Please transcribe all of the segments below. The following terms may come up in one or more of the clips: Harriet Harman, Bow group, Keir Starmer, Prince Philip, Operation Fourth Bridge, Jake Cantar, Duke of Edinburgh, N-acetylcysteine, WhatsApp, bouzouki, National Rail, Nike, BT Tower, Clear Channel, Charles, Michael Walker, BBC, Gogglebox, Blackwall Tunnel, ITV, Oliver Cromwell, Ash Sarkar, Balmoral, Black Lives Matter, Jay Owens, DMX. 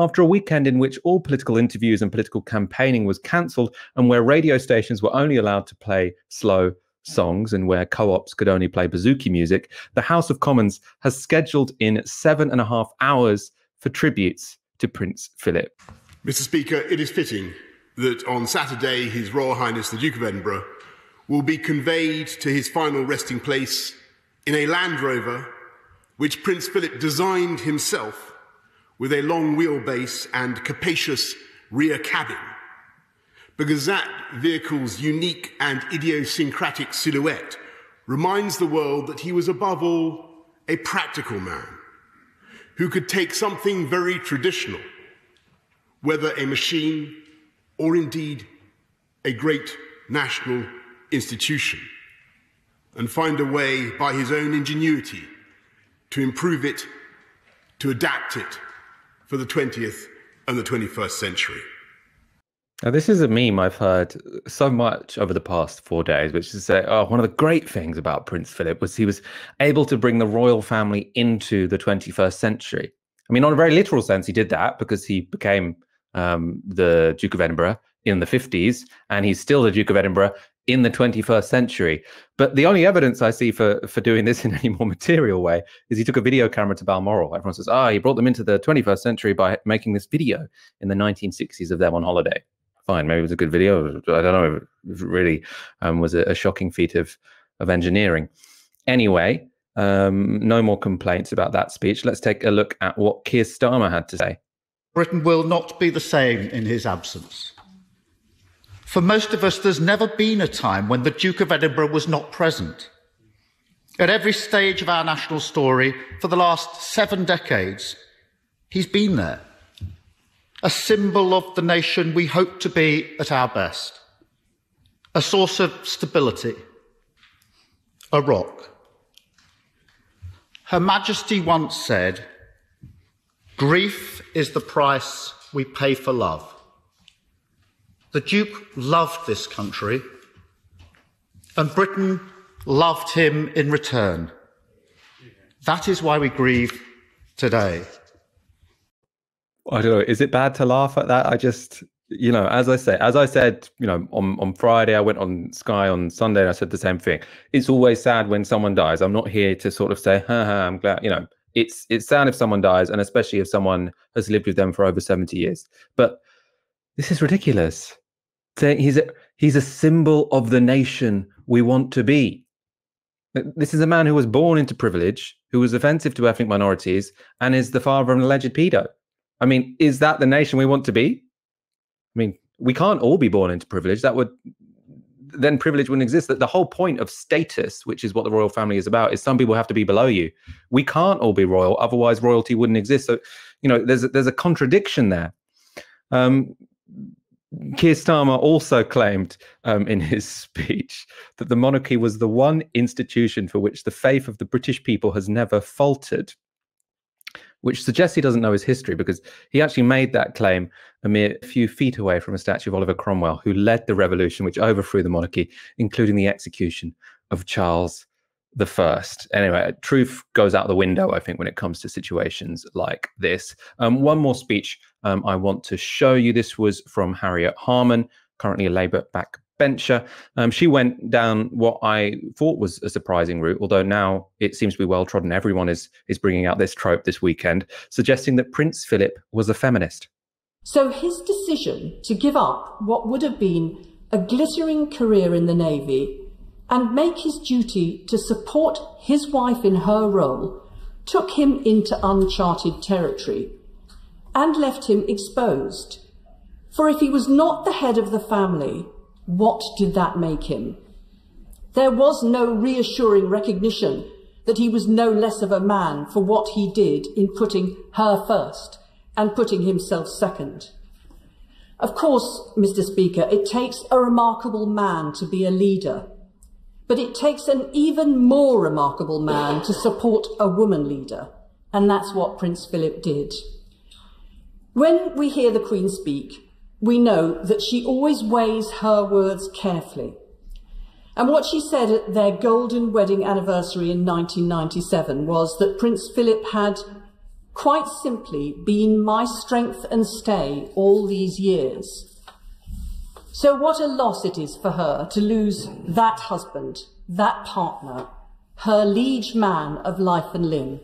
After a weekend in which all political interviews and political campaigning was cancelled, and where radio stations were only allowed to play slow songs and where co-ops could only play bouzouki music, the House of Commons has scheduled in 7.5 hours for tributes to Prince Philip. Mr. Speaker, it is fitting that on Saturday, His Royal Highness the Duke of Edinburgh will be conveyed to his final resting place in a Land Rover which Prince Philip designed himself with a long wheelbase and capacious rear cabin, because that vehicle's unique and idiosyncratic silhouette reminds the world that he was, above all, a practical man who could take something very traditional, whether a machine or indeed a great national institution, and find a way by his own ingenuity to improve it, to adapt it for the 20th and the 21st century. Now, this is a meme I've heard so much over the past 4 days, which is to say, oh, one of the great things about Prince Philip was he was able to bring the royal family into the 21st century. I mean, on a very literal sense, he did that because he became the Duke of Edinburgh in the 50s, and he's still the Duke of Edinburgh in the 21st century. But the only evidence I see for doing this in any more material way is he took a video camera to Balmoral. Everyone says, oh, he brought them into the 21st century by making this video in the 1960s of them on holiday. Fine, maybe it was a good video. I don't know if it really was a shocking feat of engineering. Anyway, no more complaints about that speech. Let's take a look at what Keir Starmer had to say. Britain will not be the same in his absence. For most of us, there's never been a time when the Duke of Edinburgh was not present. At every stage of our national story, for the last 7 decades, he's been there. A symbol of the nation we hope to be at our best. A source of stability. A rock. Her Majesty once said, "Grief is the price we pay for love." The Duke loved this country, and Britain loved him in return. That is why we grieve today. I don't know. Is it bad to laugh at that? I just, you know, as I said, you know, on Friday, I went on Sky on Sunday and I said the same thing. It's always sad when someone dies. I'm not here to sort of say, ha, I'm glad, you know, it's sad if someone dies, and especially if someone has lived with them for over 70 years. But this is ridiculous. Saying he's a symbol of the nation we want to be. This is a man who was born into privilege, who was offensive to ethnic minorities, and is the father of an alleged pedo. I mean, is that the nation we want to be? I mean, we can't all be born into privilege. That would, then privilege wouldn't exist. That the whole point of status, which is what the royal family is about, is some people have to be below you. We can't all be royal, otherwise royalty wouldn't exist. So, you know, there's a contradiction there. Keir Starmer also claimed in his speech that the monarchy was the one institution for which the faith of the British people has never faltered, which suggests he doesn't know his history, because he actually made that claim a mere few feet away from a statue of Oliver Cromwell, who led the revolution which overthrew the monarchy, including the execution of Charles I. Anyway, truth goes out the window, I think, when it comes to situations like this. One more speech I want to show you. This was from Harriet Harman, currently a Labour backbencher. She went down what I thought was a surprising route, although now it seems to be well trodden. Everyone is bringing out this trope this weekend, suggesting that Prince Philip was a feminist. So his decision to give up what would have been a glittering career in the Navy and make his duty to support his wife in her role took him into uncharted territory and left him exposed. For if he was not the head of the family, what did that make him? There was no reassuring recognition that he was no less of a man for what he did in putting her first and putting himself second. Of course, Mr. Speaker, it takes a remarkable man to be a leader. But it takes an even more remarkable man to support a woman leader, and that's what Prince Philip did. When we hear the Queen speak, we know that she always weighs her words carefully. And what she said at their golden wedding anniversary in 1997 was that Prince Philip had, quite simply been my strength and stay all these years. So what a loss it is for her to lose that husband, that partner, her liege man of life and limb.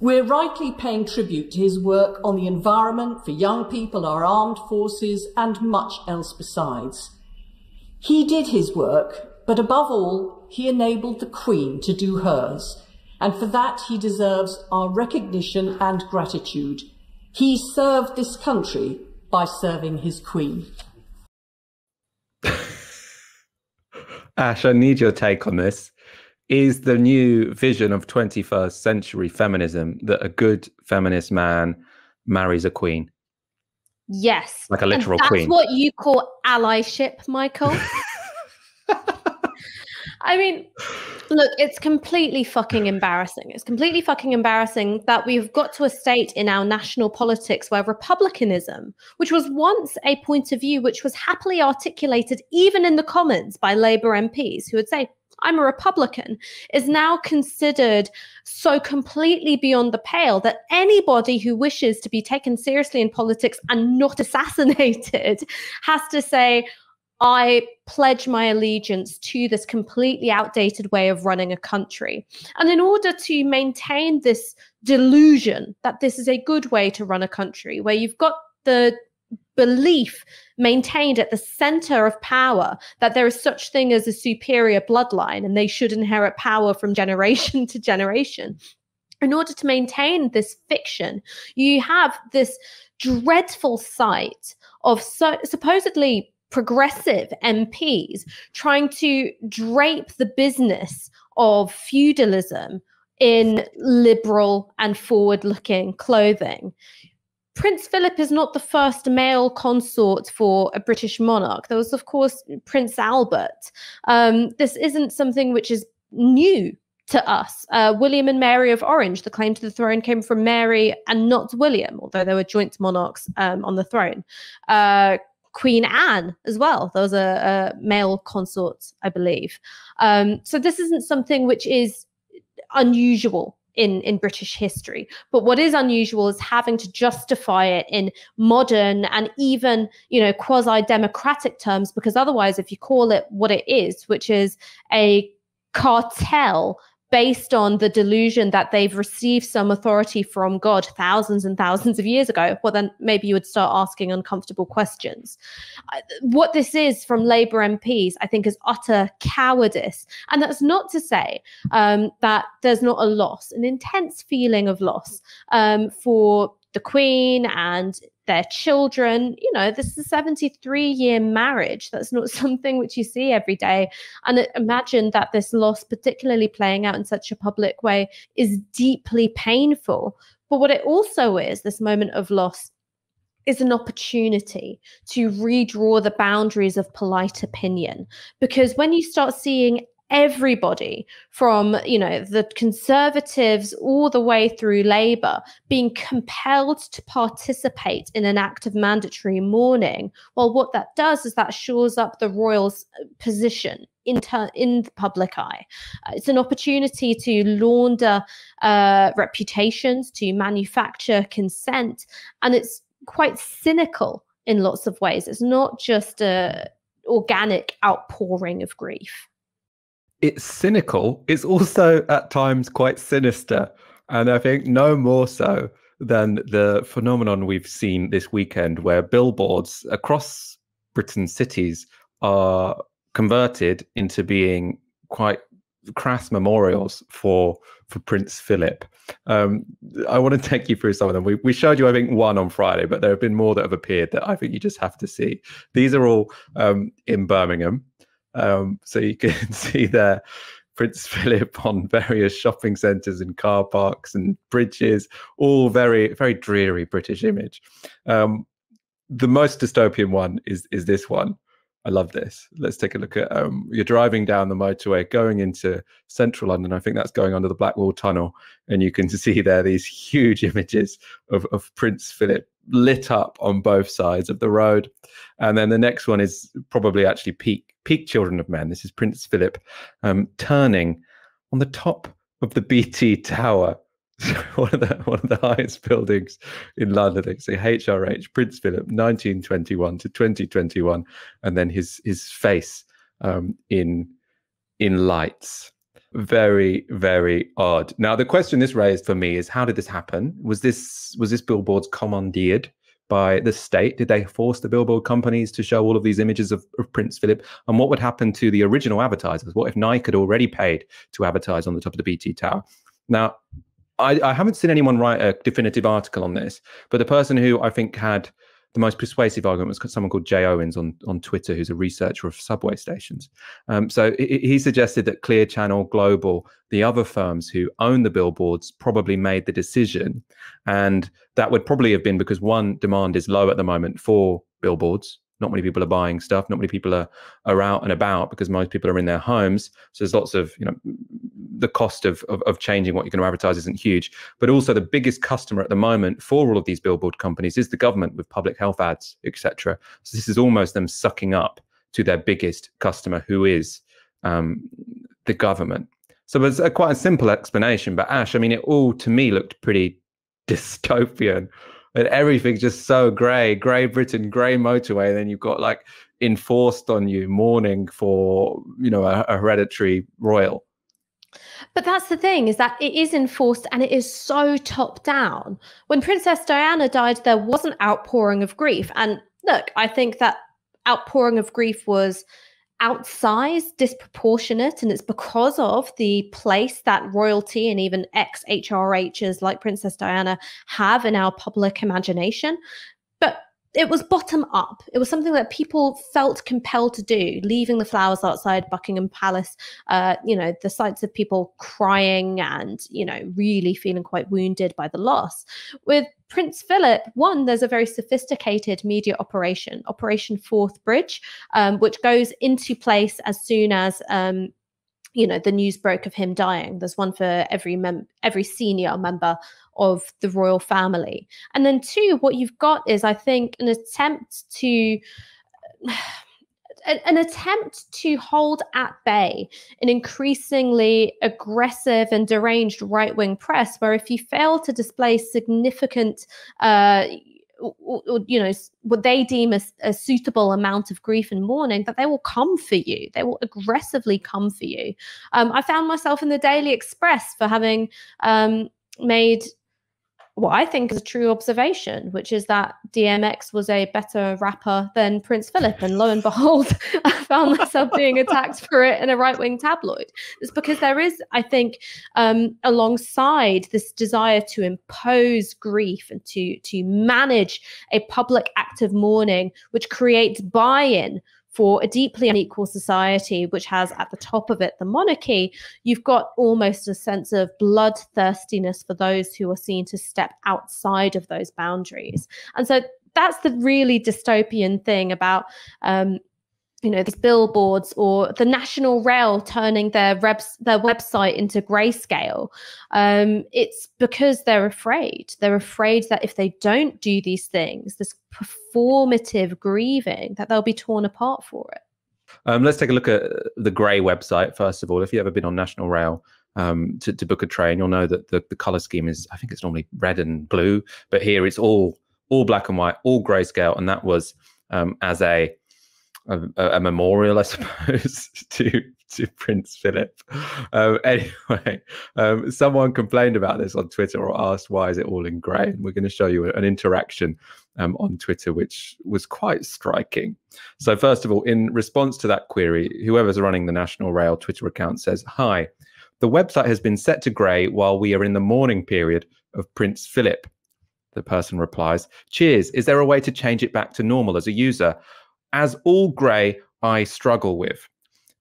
We're rightly paying tribute to his work on the environment, for young people, our armed forces, and much else besides. He did his work, but above all, he enabled the Queen to do hers, and for that he deserves our recognition and gratitude. He served this country by serving his Queen. Ash, I need your take on this. Is the new vision of 21st century feminism that a good feminist man marries a queen? Yes. Like a literal queen. That's what you call allyship, Michael. I mean, look, it's completely fucking embarrassing. It's completely fucking embarrassing that we've got to a state in our national politics where republicanism, which was once a point of view which was happily articulated even in the Commons by Labour MPs who would say, I'm a Republican, is now considered so completely beyond the pale that anybody who wishes to be taken seriously in politics and not assassinated has to say, I pledge my allegiance to this completely outdated way of running a country. And in order to maintain this delusion that this is a good way to run a country, where you've got the belief maintained at the center of power that there is such thing as a superior bloodline and they should inherit power from generation to generation. In order to maintain this fiction, you have this dreadful sight of supposedly progressive MPs trying to drape the business of feudalism in liberal and forward-looking clothing. Prince Philip is not the first male consort for a British monarch. There was, of course, Prince Albert. This isn't something which is new to us. William and Mary of Orange, the claim to the throne came from Mary and not William, although they were joint monarchs on the throne. Queen Anne as well. There was a male consort, I believe. So this isn't something which is unusual in British history. But what is unusual is having to justify it in modern and even, you know, quasi-democratic terms, because otherwise, if you call it what it is, which is a cartel based on the delusion that they've received some authority from God thousands and thousands of years ago, well, then maybe you would start asking uncomfortable questions. What this is from Labour MPs, I think, is utter cowardice. And that's not to say that there's not a loss, an intense feeling of loss for the Queen and their children. You know, this is a 73-year marriage. That's not something which you see every day. And imagine that this loss, particularly playing out in such a public way, is deeply painful. But what it also is, this moment of loss, is an opportunity to redraw the boundaries of polite opinion. Because when you start seeing everybody from, you know, the Conservatives all the way through Labour being compelled to participate in an act of mandatory mourning, well, what that does is that shores up the royals' position in the public eye. It's an opportunity to launder reputations, to manufacture consent, and it's quite cynical in lots of ways. It's not just an organic outpouring of grief. It's cynical. It's also at times quite sinister. And I think no more so than the phenomenon we've seen this weekend where billboards across Britain's cities are converted into being quite crass memorials for Prince Philip. I want to take you through some of them. We showed you, I think, one on Friday, but there have been more that have appeared that I think you just have to see. These are all in Birmingham. So you can see there Prince Philip on various shopping centres and car parks and bridges, all very, very dreary British image. The most dystopian one is this one. I love this. Let's take a look at, you're driving down the motorway going into central London. I think that's going under the Blackwall Tunnel. And you can see there these huge images of Prince Philip lit up on both sides of the road. And then the next one is probably actually peak Children of Men. This is Prince Philip turning on the top of the BT Tower. one of the highest buildings in London. They say HRH, Prince Philip, 1921 to 2021, and then his face in lights. Very, very odd. Now, the question this raised for me is, how did this happen? Was this billboards commandeered by the state? Did they force the billboard companies to show all of these images of Prince Philip? And what would happen to the original advertisers? What if Nike had already paid to advertise on the top of the BT Tower? Now, I haven't seen anyone write a definitive article on this, but the person who I think had the most persuasive argument was someone called Jay Owens on Twitter, who's a researcher of subway stations. So he suggested that Clear Channel, Global, the other firms who own the billboards probably made the decision. And that would probably have been because, one, demand is low at the moment for billboards. Not many people are buying stuff. Not many people are out and about because most people are in their homes. So there's lots of, you know, the cost of changing what you're going to advertise isn't huge. But also the biggest customer at the moment for all of these billboard companies is the government with public health ads, etc. So this is almost them sucking up to their biggest customer, who is the government. So it's quite a simple explanation. But Ash, I mean, it all to me looked pretty dystopian. And everything's just so grey Britain, grey motorway. And then you've got like enforced on you mourning for, you know, a hereditary royal. But that's the thing, is that it is enforced and it is so top down. When Princess Diana died, there was an outpouring of grief. And look, I think that outpouring of grief was outsized, disproportionate, and it's because of the place that royalty and even ex-HRHs like Princess Diana have in our public imagination. But it was bottom up. It was something that people felt compelled to do, leaving the flowers outside Buckingham Palace, you know, the sights of people crying and, you know, really feeling quite wounded by the loss. With Prince Philip, one, there's a very sophisticated media operation, Operation Fourth Bridge, which goes into place as soon as, you know, the news broke of him dying. There's one for every senior member of the royal family. And then two, what you've got is, I think, an attempt to hold at bay an increasingly aggressive and deranged right-wing press, where if you fail to display significant, you know, what they deem a suitable amount of grief and mourning, that they will come for you. They will aggressively come for you. I found myself in the Daily Express for having made what I think is a true observation, which is that DMX was a better rapper than Prince Philip. And lo and behold, I found myself being attacked for it in a right-wing tabloid. It's because there is, I think, alongside this desire to impose grief and to manage a public act of mourning, which creates buy-in for a deeply unequal society, which has at the top of it the monarchy, you've got almost a sense of bloodthirstiness for those who are seen to step outside of those boundaries. And so that's the really dystopian thing about, you know, these billboards or the National Rail turning their website into grayscale. It's because they're afraid. They're afraid that if they don't do these things, this performative grieving, that they'll be torn apart for it. Let's take a look at the grey website, first of all. If you've ever been on National Rail to book a train, you'll know that the colour scheme is, I think it's normally red and blue, but here it's all black and white, all grayscale. And that was as a memorial, I suppose, to Prince Philip. Anyway, someone complained about this on Twitter or asked, why is it all in grey? And we're going to show you an interaction on Twitter, which was quite striking. So first of all, in response to that query, whoever's running the National Rail Twitter account says, "Hi, the website has been set to grey while we are in the mourning period of Prince Philip." The person replies, "Cheers. Is there a way to change it back to normal as a user? As all grey, I struggle with."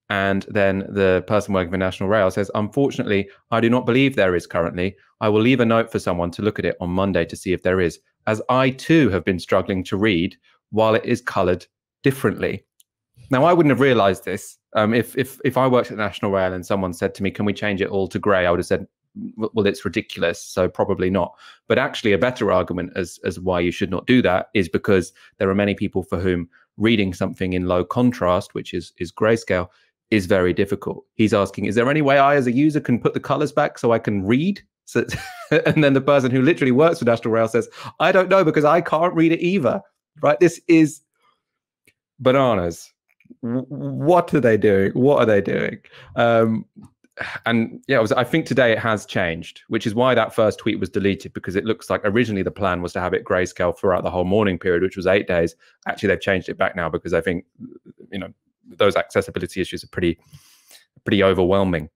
And then the person working for National Rail says, "Unfortunately, I do not believe there is currently. I will leave a note for someone to look at it on Monday to see if there is, as I too have been struggling to read while it is coloured differently." Now, I wouldn't have realised this. If I worked at National Rail and someone said to me, "Can we change it all to grey?" I would have said, "Well, it's ridiculous, so probably not." But actually, a better argument as why you should not do that is because there are many people for whom reading something in low contrast, which is grayscale, is very difficult. He's asking, is there any way I as a user can put the colors back so I can read So, and then the person who literally works for National Rail says, I don't know because I can't read it either. Right? This is bananas. What are they doing? What are they doing? And yeah, I think today it has changed, which is why that first tweet was deleted, because it looks like originally the plan was to have it grayscale throughout the whole morning period, which was 8 days. Actually, they've changed it back now because I think, you know, those accessibility issues are pretty overwhelming.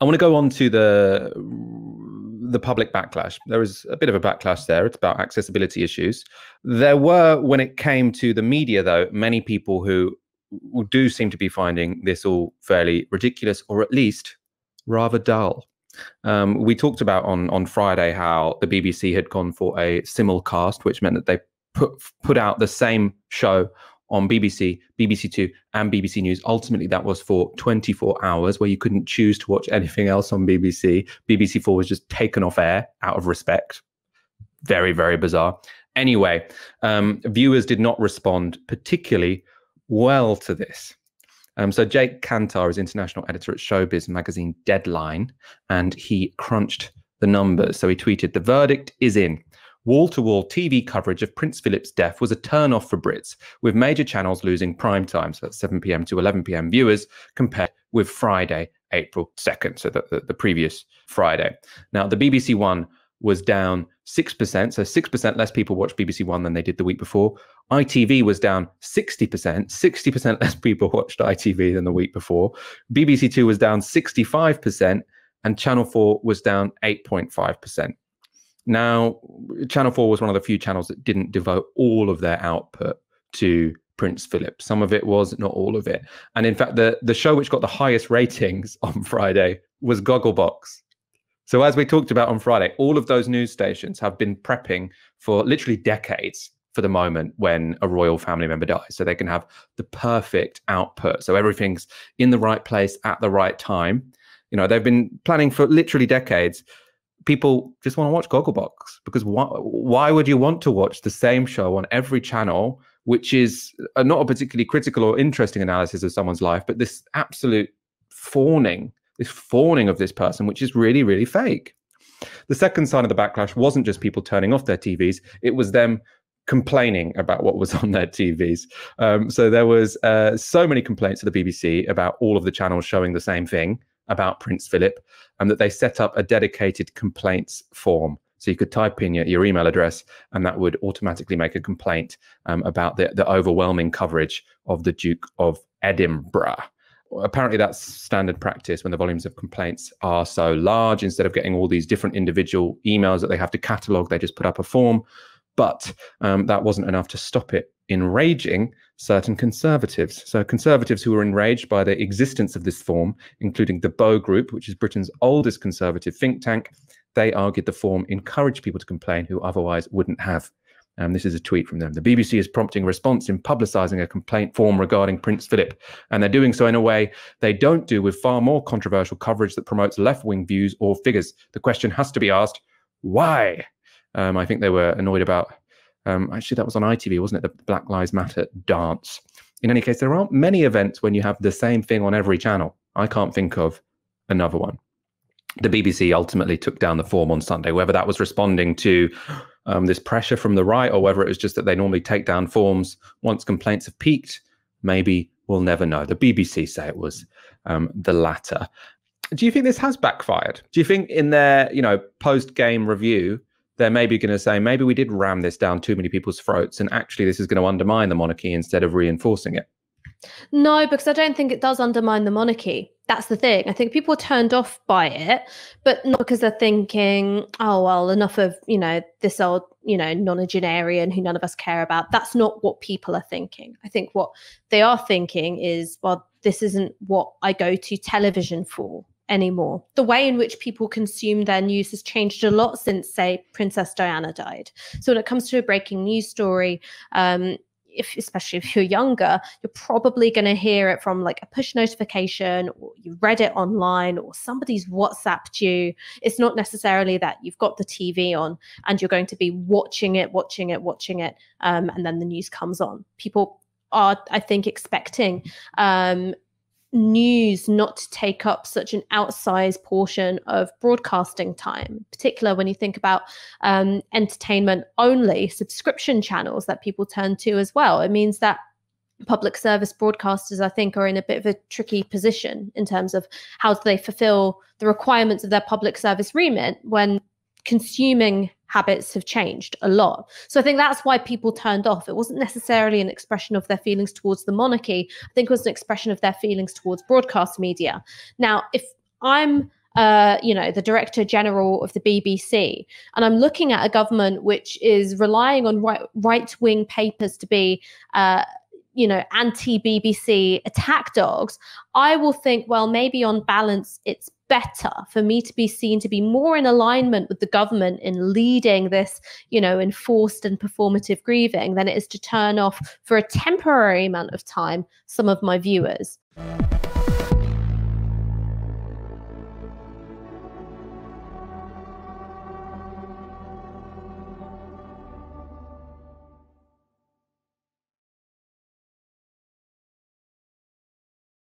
I want to go on to the public backlash. There is a bit of a backlash there. It's about accessibility issues. There were, when it came to the media, though, many people who do seem to be finding this all fairly ridiculous, or at least rather dull. We talked about on Friday how the BBC had gone for a simulcast, which meant that they put out the same show on BBC, BBC Two and BBC News. Ultimately, that was for 24 hours where you couldn't choose to watch anything else on BBC. BBC Four was just taken off air out of respect. Very, very bizarre. Anyway, viewers did not respond particularly well to this. So Jake Cantar is international editor at showbiz magazine Deadline, and he crunched the numbers. So he tweeted, "The verdict is in. Wall-to-wall TV coverage of Prince Philip's death was a turn-off for Brits, with major channels losing prime time, so that's 7 p.m. to 11 p.m. viewers, compared with Friday, April 2nd, so the previous Friday. Now, the BBC One was down 6%, so 6% less people watched BBC One than they did the week before. ITV was down 60%, 60% less people watched ITV than the week before. BBC Two was down 65%, and Channel 4 was down 8.5%. Now, Channel 4 was one of the few channels that didn't devote all of their output to Prince Philip. Some of it was, not all of it. And in fact, the show which got the highest ratings on Friday was Gogglebox. So as we talked about on Friday, all of those news stations have been prepping for literally decades for the moment when a royal family member dies, so they can have the perfect output. So everything's in the right place at the right time. You know, they've been planning for literally decades. People just want to watch Gogglebox, because why would you want to watch the same show on every channel, which is not a particularly critical or interesting analysis of someone's life, but this absolute fawning, of this person, which is really, really fake. The second sign of the backlash wasn't just people turning off their TVs. It was them complaining about what was on their TVs. So there was so many complaints to the BBC about all of the channels showing the same thing about Prince Philip, and that they set up a dedicated complaints form. So you could type in your email address and that would automatically make a complaint about the overwhelming coverage of the Duke of Edinburgh. Apparently that's standard practice when the volumes of complaints are so large. Instead of getting all these different individual emails that they have to catalogue, they just put up a form. But that wasn't enough to stop it enraging certain conservatives. So conservatives who were enraged by the existence of this form, including the Bow group, which is Britain's oldest conservative think tank, they argued the form encouraged people to complain who otherwise wouldn't have. This is a tweet from them. "The BBC is prompting a response in publicising a complaint form regarding Prince Philip, and they're doing so in a way they don't do with far more controversial coverage that promotes left-wing views or figures. The question has to be asked, why?" I think they were annoyed about actually, that was on ITV, wasn't it? The Black Lives Matter dance. In any case, there aren't many events when you have the same thing on every channel. I can't think of another one. The BBC ultimately took down the form on Sunday, whether that was responding to this pressure from the right, or whether it was just that they normally take down forms once complaints have peaked. Maybe we'll never know. The BBC say it was the latter. Do you think this has backfired? Do you think in their, you know, post-game review, they're maybe going to say, maybe we did ram this down too many people's throats, and actually this is going to undermine the monarchy instead of reinforcing it? No, because I don't think it does undermine the monarchy. That's the thing. I think people are turned off by it, but not because they're thinking, oh, well, enough of, you know, this old, you know, nonagenarian who none of us care about. That's not what people are thinking. I think what they are thinking is, well, this isn't what I go to television for anymore. The way in which people consume their news has changed a lot since, say, Princess Diana died. So when it comes to a breaking news story, especially if you're younger, you're probably going to hear it from like a push notification, or you read it online, or somebody's WhatsApped you. It's not necessarily that you've got the TV on and you're going to be watching it, and then the news comes on. People are, I think, expecting news not to take up such an outsized portion of broadcasting time, in particular when you think about entertainment only subscription channels that people turn to as well. It means that public service broadcasters, I think, are in a bit of a tricky position in terms of how do they fulfill the requirements of their public service remit when consuming habits have changed a lot. So I think that's why people turned off. It wasn't necessarily an expression of their feelings towards the monarchy. I think it was an expression of their feelings towards broadcast media. Now, if I'm, the director general of the BBC, and I'm looking at a government which is relying on right-wing papers to be anti-BBC attack dogs, I will think, well, maybe on balance, it's better for me to be seen to be more in alignment with the government in leading this, enforced and performative grieving than it is to turn off for a temporary amount of time some of my viewers.